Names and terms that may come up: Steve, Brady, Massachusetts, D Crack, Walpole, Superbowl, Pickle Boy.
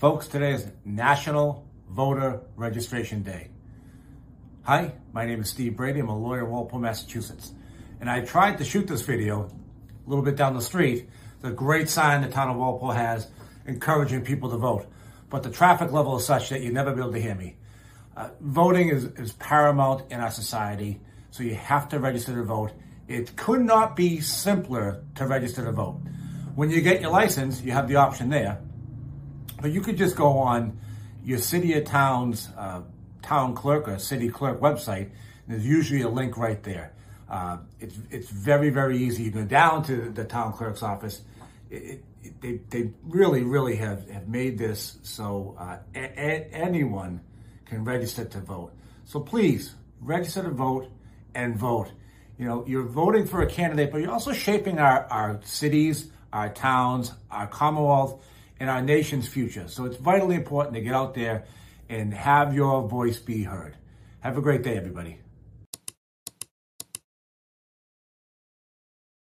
Folks, today is National Voter Registration Day. Hi, my name is Steve Brady. I'm a lawyer in Walpole, Massachusetts. And I tried to shoot this video a little bit down the street. The great sign the town of Walpole has encouraging people to vote. But the traffic level is such that you'll never be able to hear me. Voting is paramount in our society, so you have to register to vote. It could not be simpler to register to vote. When you get your license, you have the option there. But you could just go on your city or town's town clerk or city clerk website, and there's usually a link right there. It's very, very easy. You go down to the town clerk's office. They really, really have made this so anyone can register to vote. So please, register to vote and vote. You know, you're voting for a candidate, but you're also shaping our cities, our towns, our Commonwealth, in our nation's future. So it's vitally important to get out there and have your voice be heard. Have a great day, everybody.